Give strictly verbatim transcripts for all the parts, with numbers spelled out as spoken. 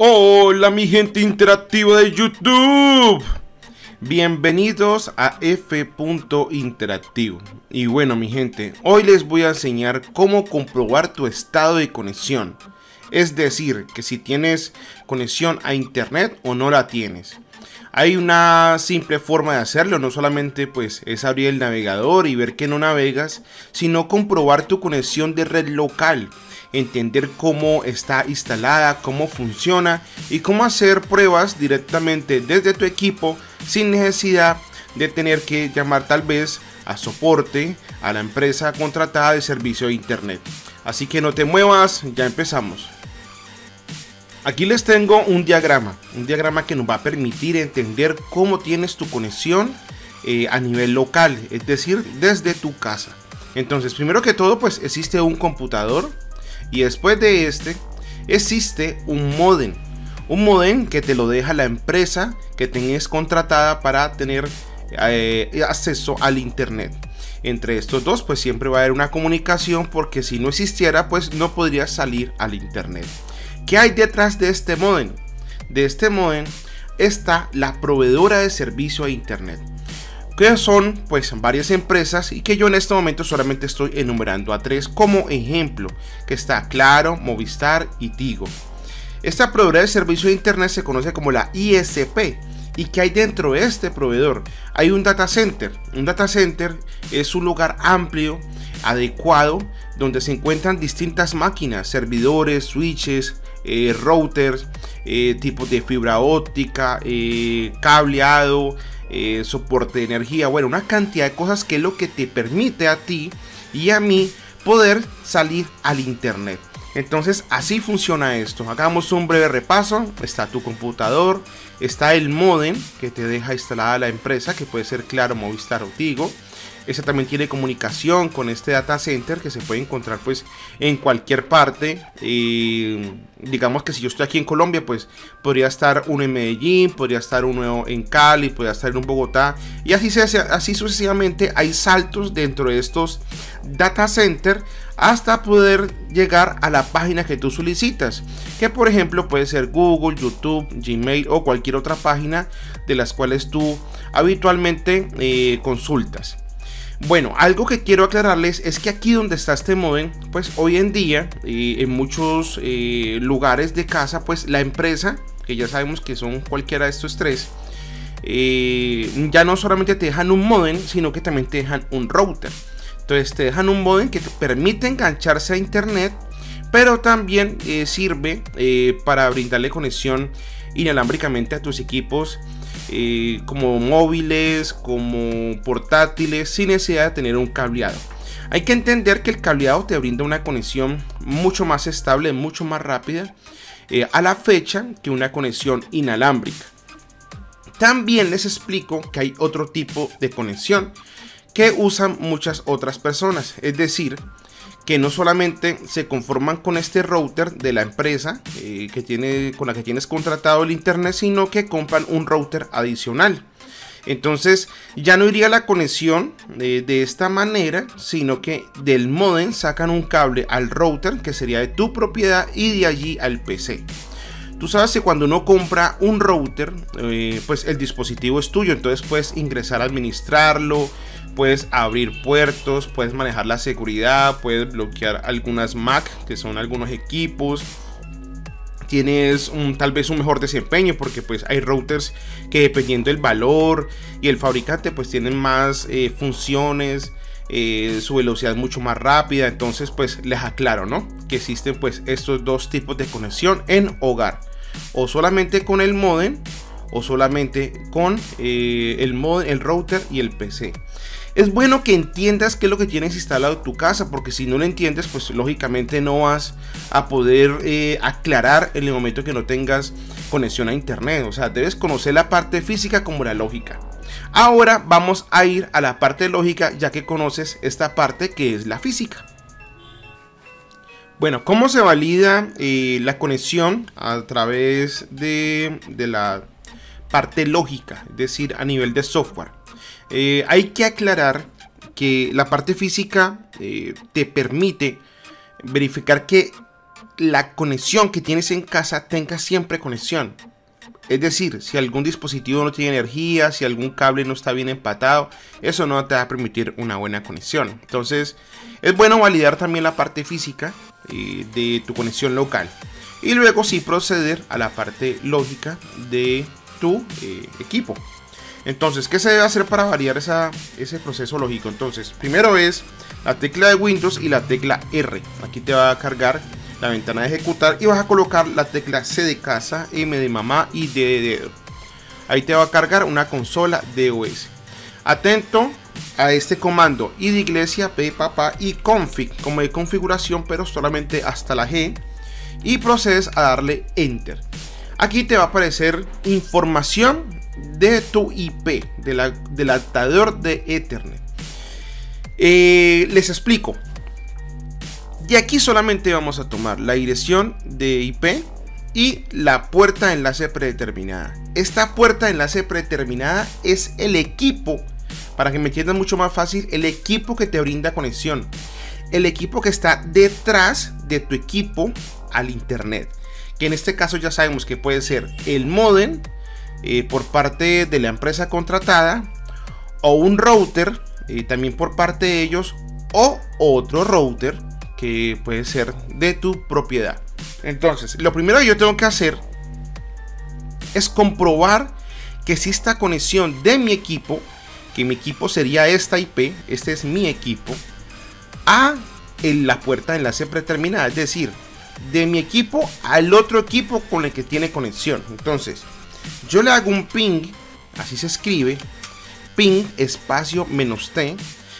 Hola mi gente interactiva de YouTube, bienvenidos a F punto Interactivo. Y bueno mi gente, hoy les voy a enseñar cómo comprobar tu estado de conexión. Es decir, que si tienes conexión a internet o no la tienes. Hay una simple forma de hacerlo, no solamente pues es abrir el navegador y ver que no navegas, sino comprobar tu conexión de red local, entender cómo está instalada, cómo funciona y cómo hacer pruebas directamente desde tu equipo sin necesidad de tener que llamar tal vez a soporte a la empresa contratada de servicio de internet. Así que no te muevas, ya empezamos. Aquí les tengo un diagrama, un diagrama que nos va a permitir entender cómo tienes tu conexión eh, a nivel local, es decir, desde tu casa. Entonces, primero que todo, pues existe un computador y después de este existe un módem, un módem que te lo deja la empresa que tenés contratada para tener eh, acceso al internet. Entre estos dos, pues siempre va a haber una comunicación porque si no existiera, pues no podrías salir al internet. ¿Qué hay detrás de este módem? De este módem está la proveedora de servicio a internet, que son pues varias empresas y que yo en este momento solamente estoy enumerando a tres como ejemplo, que está Claro, Movistar y Tigo. Esta proveedora de servicio a internet se conoce como la I S P. ¿Y qué hay dentro de este proveedor? Hay un data center. Un data center es un lugar amplio, adecuado, donde se encuentran distintas máquinas, servidores, switches, eh, routers, eh, tipos de fibra óptica, eh, cableado, eh, soporte de energía. Bueno, una cantidad de cosas que es lo que te permite a ti y a mí poder salir al internet. Entonces así funciona esto. Hagamos un breve repaso. Está tu computador, está el módem que te deja instalada la empresa, que puede ser Claro, Movistar o Tigo. Esta también tiene comunicación con este data center que se puede encontrar pues en cualquier parte. Eh, digamos que si yo estoy aquí en Colombia, pues podría estar uno en Medellín, podría estar uno en Cali, podría estar uno en Bogotá. Y así, se hace, así sucesivamente hay saltos dentro de estos data center hasta poder llegar a la página que tú solicitas, que por ejemplo puede ser Google, YouTube, Gmail o cualquier otra página de las cuales tú habitualmente eh, consultas. Bueno, algo que quiero aclararles es que aquí donde está este módem, pues hoy en día eh, en muchos eh, lugares de casa, pues la empresa, que ya sabemos que son cualquiera de estos tres, eh, ya no solamente te dejan un módem, sino que también te dejan un router. Entonces te dejan un módem que te permite engancharse a internet, pero también eh, sirve eh, para brindarle conexión inalámbricamente a tus equipos, eh, como móviles, como portátiles, sin necesidad de tener un cableado. Hay que entender que el cableado te brinda una conexión mucho más estable, mucho más rápida eh, a la fecha que una conexión inalámbrica. También les explico que hay otro tipo de conexión que usan muchas otras personas, es decir, que no solamente se conforman con este router de la empresa eh, que tiene, con la que tienes contratado el internet, sino que compran un router adicional. Entonces ya no iría la conexión eh, de esta manera, sino que del módem sacan un cable al router que sería de tu propiedad y de allí al P C. Tú sabes que cuando uno compra un router, eh, pues el dispositivo es tuyo, entonces puedes ingresar a administrarlo, puedes abrir puertos, puedes manejar la seguridad, puedes bloquear algunas Mac, que son algunos equipos. Tienes un, tal vez un mejor desempeño porque pues hay routers que dependiendo del valor y el fabricante pues tienen más eh, funciones. Eh, su velocidad es mucho más rápida. Entonces pues les aclaro, ¿no?, que existen pues estos dos tipos de conexión en hogar, o solamente con el módem o solamente con eh, el módem, el router y el P C. Es bueno que entiendas qué es lo que tienes instalado en tu casa, porque si no lo entiendes pues lógicamente no vas a poder eh, aclarar en el momento que no tengas conexión a internet. O sea, debes conocer la parte física como la lógica. Ahora vamos a ir a la parte lógica, ya que conoces esta parte que es la física. Bueno, ¿cómo se valida eh, la conexión a través de, de la parte lógica? Es decir, a nivel de software. Eh, hay que aclarar que la parte física eh, te permite verificar que la conexión que tienes en casa tenga siempre conexión. Es decir, si algún dispositivo no tiene energía, si algún cable no está bien empatado, eso no te va a permitir una buena conexión. Entonces, es bueno validar también la parte física eh, de tu conexión local. Y luego sí proceder a la parte lógica de tu eh, equipo. Entonces, ¿qué se debe hacer para validar esa, ese proceso lógico? Entonces, primero es la tecla de Windows y la tecla R. Aquí te va a cargar la ventana de ejecutar y vas a colocar la tecla C de casa, M de mamá y D de dedo. Ahí te va a cargar una consola D O S. Atento a este comando: I de iglesia, P de papá y config, como de configuración, pero solamente hasta la G. Y procedes a darle Enter. Aquí te va a aparecer información de tu I P, de la, del adaptador de Ethernet. Eh, les explico. Y aquí solamente vamos a tomar la dirección de I P y la puerta de enlace predeterminada. Esta puerta de enlace predeterminada es el equipo, para que me entiendan mucho más fácil, el equipo que te brinda conexión. El equipo que está detrás de tu equipo al internet. Que en este caso ya sabemos que puede ser el módem eh, por parte de la empresa contratada, o un router eh, también por parte de ellos, o otro router que puede ser de tu propiedad. Entonces, lo primero que yo tengo que hacer es comprobar que si esta conexión de mi equipo, que mi equipo sería esta I P, este es mi equipo, a en la puerta de enlace predeterminada, es decir, de mi equipo al otro equipo con el que tiene conexión. Entonces, yo le hago un ping, así se escribe, ping espacio menos T.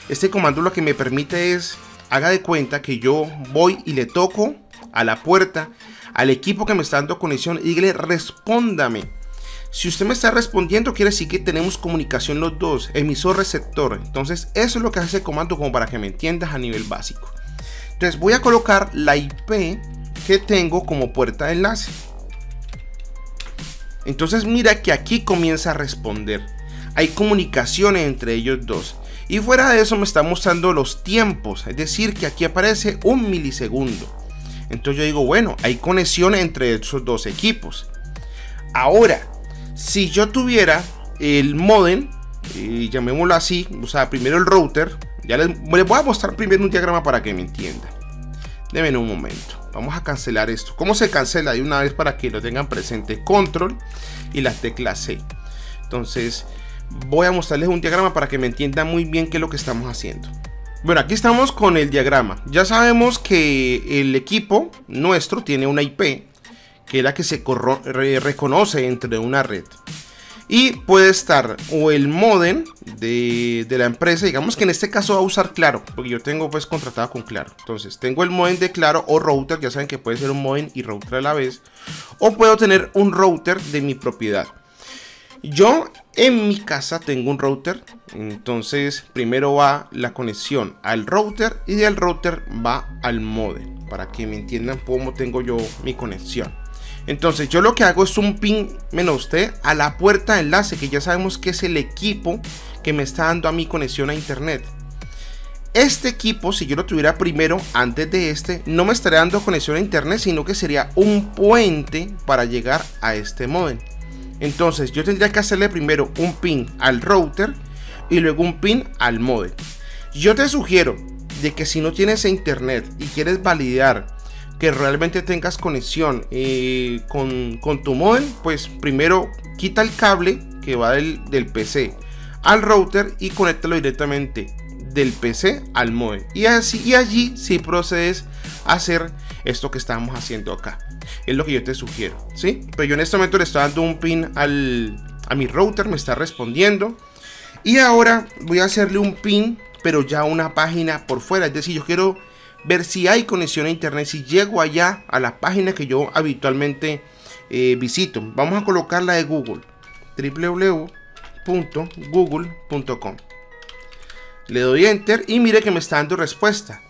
Este comando lo que me permite es, haga de cuenta que yo voy y le toco a la puerta al equipo que me está dando conexión y le respóndame. Si usted me está respondiendo, quiere decir que tenemos comunicación los dos, emisor-receptor. Entonces eso es lo que hace el comando, como para que me entiendas a nivel básico. Entonces voy a colocar la I P que tengo como puerta de enlace. Entonces mira que aquí comienza a responder. Hay comunicaciones entre ellos dos. Y fuera de eso me está mostrando los tiempos, es decir, que aquí aparece un milisegundo. Entonces yo digo, bueno, hay conexión entre esos dos equipos. Ahora, si yo tuviera el módem, eh, llamémoslo así, o sea, primero el router, ya les, les voy a mostrar primero un diagrama para que me entiendan. Deben un momento, vamos a cancelar esto. ¿Cómo se cancela? De una vez para que lo tengan presente, control y la tecla C. Entonces, voy a mostrarles un diagrama para que me entiendan muy bien qué es lo que estamos haciendo. Bueno, aquí estamos con el diagrama. Ya sabemos que el equipo nuestro tiene una I P, que es la que se reconoce entre una red. Y puede estar o el módem de, de la empresa, digamos que en este caso va a usar Claro, porque yo tengo pues contratado con Claro. Entonces tengo el módem de Claro o router, ya saben que puede ser un módem y router a la vez. O puedo tener un router de mi propiedad. Yo en mi casa tengo un router, entonces primero va la conexión al router y del router va al módem, para que me entiendan cómo tengo yo mi conexión. Entonces yo lo que hago es un ping menos T a la puerta de enlace, que ya sabemos que es el equipo que me está dando a mi conexión a internet. Este equipo, si yo lo tuviera primero antes de este, no me estaría dando conexión a internet, sino que sería un puente para llegar a este módem. Entonces yo tendría que hacerle primero un ping al router y luego un ping al módem. Yo te sugiero de que si no tienes internet y quieres validar que realmente tengas conexión eh, con, con tu módem, pues primero quita el cable que va del, del P C al router y conéctalo directamente del P C al módem. Y, así, y allí sí procedes a hacer esto que estamos haciendo acá. Es lo que yo te sugiero, ¿sí? Pero yo en este momento le estoy dando un pin al, a mi router, me está respondiendo. Y ahora voy a hacerle un pin, pero ya una página por fuera. Es decir, yo quiero ver si hay conexión a internet, si llego allá a la página que yo habitualmente eh, visito. Vamos a colocar la de Google, w w w punto google punto com. Le doy Enter y mire que me está dando respuesta.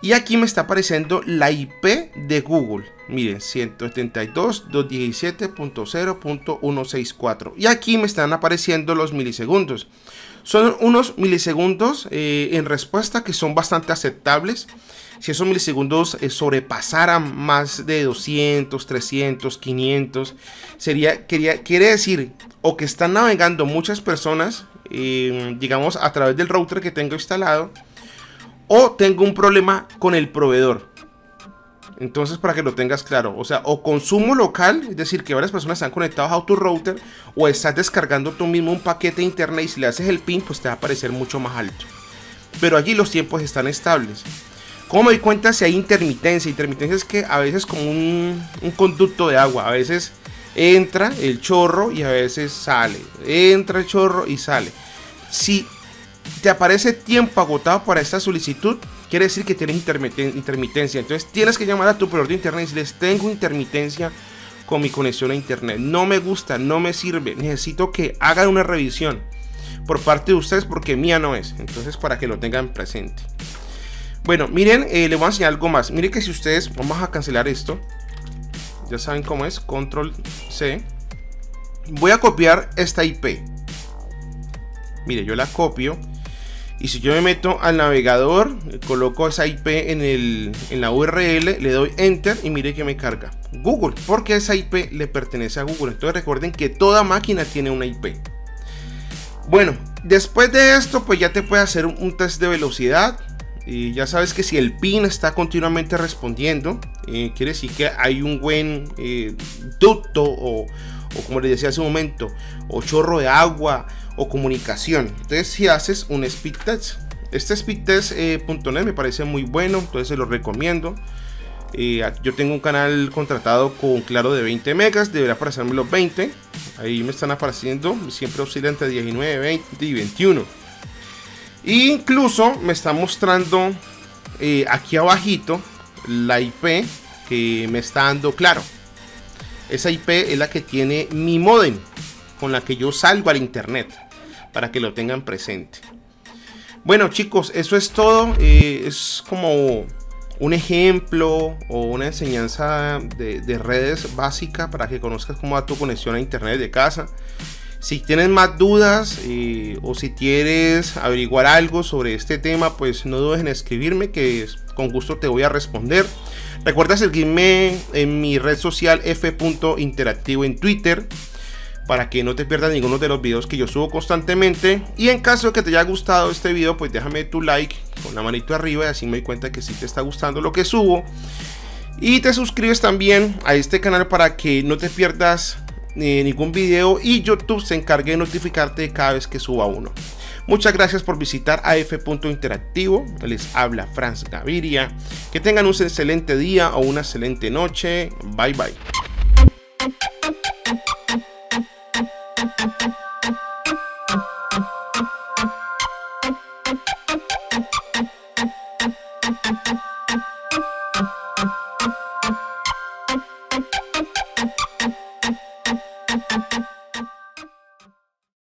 Y aquí me está apareciendo la I P de Google. Miren, ciento setenta y dos punto doscientos diecisiete punto cero punto ciento sesenta y cuatro. Y aquí me están apareciendo los milisegundos. Son unos milisegundos eh, en respuesta que son bastante aceptables. Si esos milisegundos eh, sobrepasaran más de doscientos, trescientos, quinientos, sería, quería, quiere decir o que están navegando muchas personas, eh, digamos, a través del router que tengo instalado, o tengo un problema con el proveedor. Entonces, para que lo tengas claro, o sea, o consumo local, es decir, que varias personas están conectadas a tu router, o estás descargando tú mismo un paquete de internet y si le haces el ping, pues te va a parecer mucho más alto. Pero allí los tiempos están estables. ¿Cómo me doy cuenta si hay intermitencia? Intermitencia es que a veces como un, un conducto de agua, a veces entra el chorro y a veces sale, entra el chorro y sale. Si te aparece tiempo agotado para esta solicitud, quiere decir que tienes intermitencia. Entonces tienes que llamar a tu proveedor de internet y decirles: tengo intermitencia con mi conexión a internet, no me gusta, no me sirve, necesito que hagan una revisión por parte de ustedes porque mía no es. Entonces, para que lo tengan presente. Bueno, miren, eh, les voy a enseñar algo más. Miren que si ustedes, vamos a cancelar esto, ya saben cómo es, control C. Voy a copiar esta I P. Mire, yo la copio. Y si yo me meto al navegador, coloco esa I P en, el, en la U R L, le doy enter y mire que me carga Google, porque esa I P le pertenece a Google. Entonces recuerden que toda máquina tiene una I P. Bueno, después de esto pues ya te puede hacer un, un test de velocidad. Y ya sabes que si el ping está continuamente respondiendo, eh, quiere decir que hay un buen eh, ducto o, o como les decía hace un momento, o chorro de agua o comunicación. Entonces si haces un speed test, este speed test punto net eh, me parece muy bueno, entonces se lo recomiendo. Eh, yo tengo un canal contratado con Claro de veinte megas, deberá aparecerme los veinte, ahí me están apareciendo, siempre oscila entre diecinueve, veinte y veintiuno. E incluso me está mostrando eh, aquí abajito la I P que me está dando Claro. Esa I P es la que tiene mi modem, con la que yo salgo al internet, para que lo tengan presente. Bueno chicos, eso es todo. Eh, es como un ejemplo o una enseñanza de, de redes básica para que conozcas cómo va tu conexión a internet de casa. Si tienes más dudas eh, o si quieres averiguar algo sobre este tema, pues no dudes en escribirme, que con gusto te voy a responder. Recuerda seguirme en mi red social F punto Interactivo en Twitter, para que no te pierdas ninguno de los videos que yo subo constantemente. Y en caso de que te haya gustado este video, pues déjame tu like con la manito arriba y así me doy cuenta que sí te está gustando lo que subo. Y te suscribes también a este canal para que no te pierdas eh, ningún video y YouTube se encargue de notificarte cada vez que suba uno. Muchas gracias por visitar a F punto Interactivo. Les habla Franz Gaviria. Que tengan un excelente día o una excelente noche. Bye bye.